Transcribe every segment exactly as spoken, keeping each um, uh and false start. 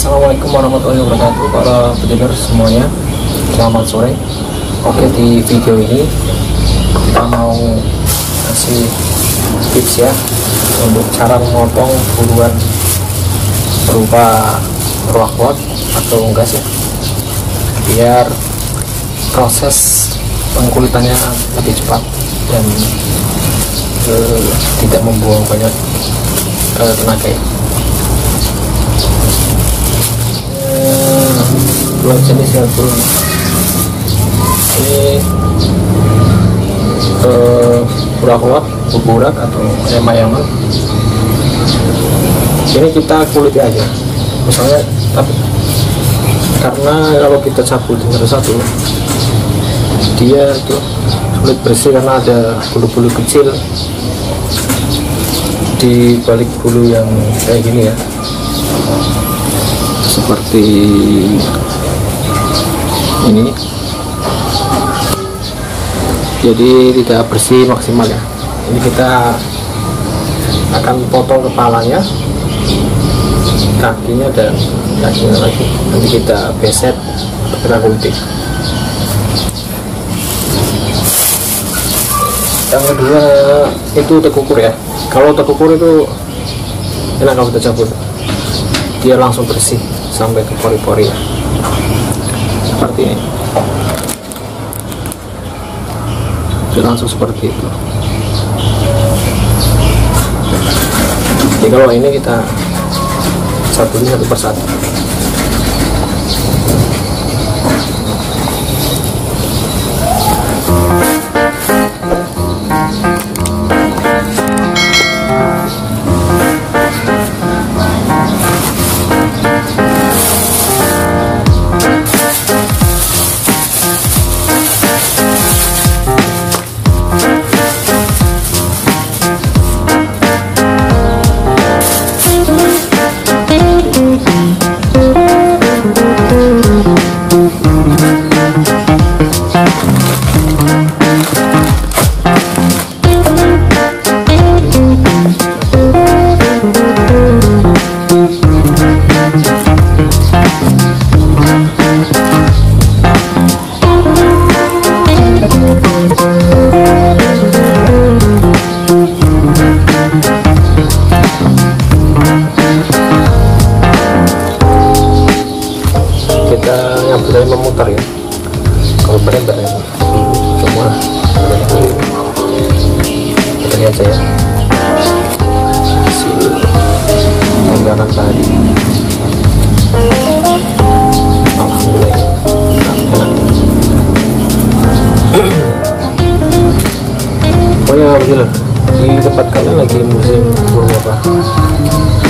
Assalamualaikum warahmatullahi wabarakatuh para pendengar semuanya, selamat sore. Oke, di video ini kita mau kasih tips ya untuk cara memotong buruan berupa ruak ruak atau unggas ya, biar proses pengkulitannya lebih cepat dan eh, tidak membuang banyak eh, tenaga ya. Dua jenis yang burung ini ruak ruak, buburak atau yama-yama. Ini kita kulit aja misalnya, tapi karena kalau kita cabut satu satu dia tuh sulit bersih karena ada bulu-bulu kecil di balik bulu yang kayak gini ya, seperti ini. Jadi tidak bersih maksimal ya. Ini kita akan potong kepalanya, kakinya, dan kakinya lagi nanti kita beset dengan gunting. Yang kedua itu tekukur ya. Kalau tekukur itu enak kalau kita cabut, dia langsung bersih sampai ke pori-pori ya, seperti ini. Dia langsung seperti itu. Jadi kalau ini kita satunya satu persatu. Memutar ya, kalau berendar ya, semua kita lihat aja ya hasil penggalan tadi. Alhamdulillah oh ya, begini di tempat kalian lagi musim burung apa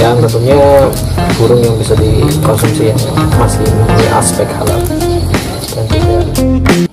yang tentunya burung yang bisa dikonsumsi yang masih mempunyai aspek halal. Thank you.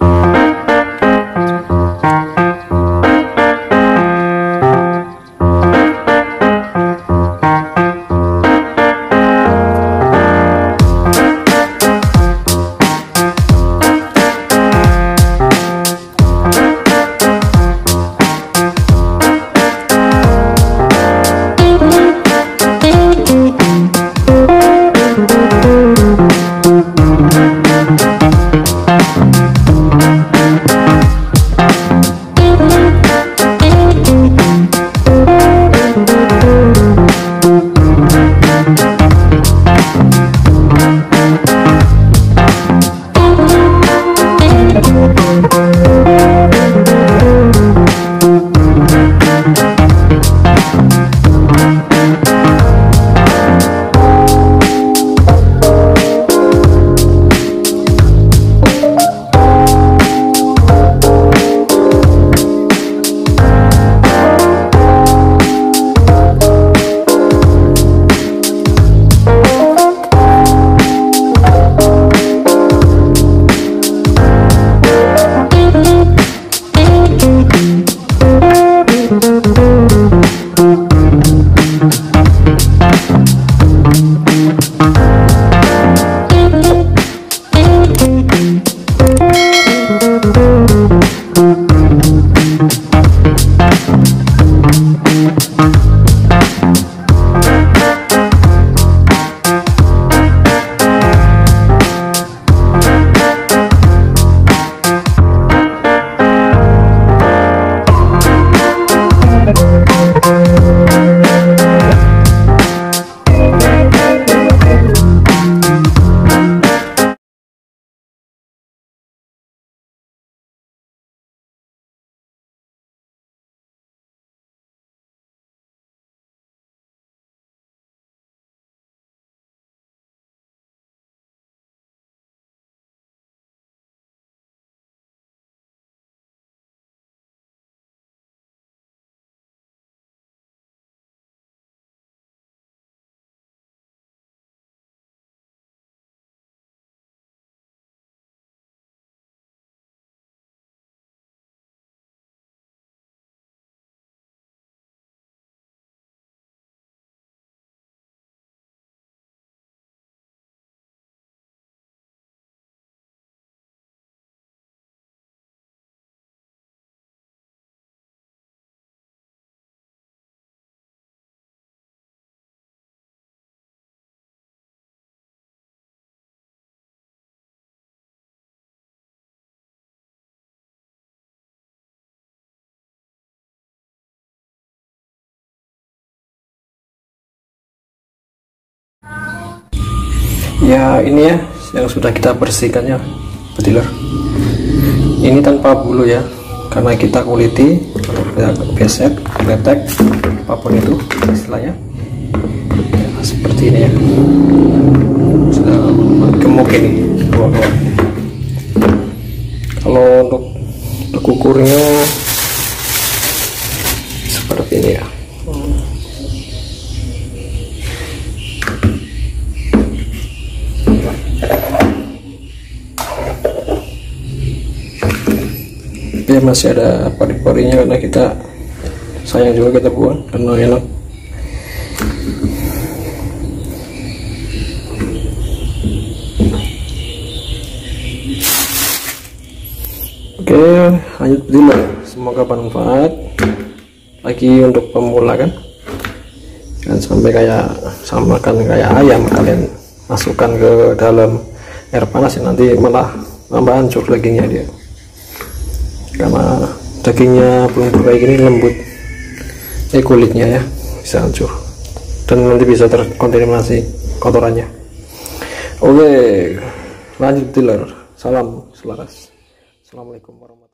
ya ini ya yang sudah kita bersihkan ya bediler. Ini tanpa bulu ya, karena kita kuliti, kita beset, kretek, apapun itu istilahnya ya, seperti ini ya. Sudah gemuk ini ruak-ruak. Kalau untuk tekukurnya seperti ini ya. Dia masih ada pori-porinya karena kita sayang juga kita buang karena enak. Oke, lanjut bediler, semoga bermanfaat. Lagi untuk pemula kan, jangan sampai kayak samakan kayak ayam, kalian masukkan ke dalam air panas ya, nanti malah tambah hancur dagingnya dia, karena dagingnya belum baik ini lembut eh kulitnya ya, bisa hancur dan nanti bisa terkontaminasi kotorannya. Oke, lanjut bediler, salam selaras, assalamualaikum warahmatullahi wabarakatuh.